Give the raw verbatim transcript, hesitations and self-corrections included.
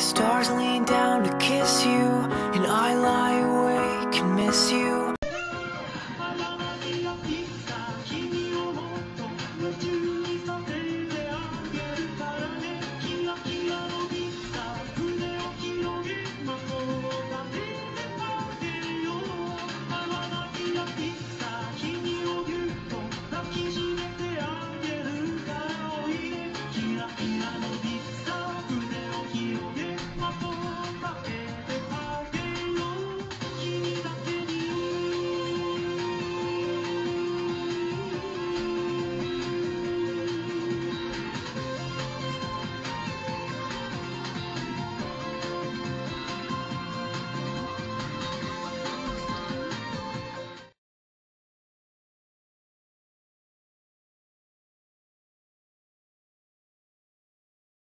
stars lean down to kiss you, and I lie awake and miss you.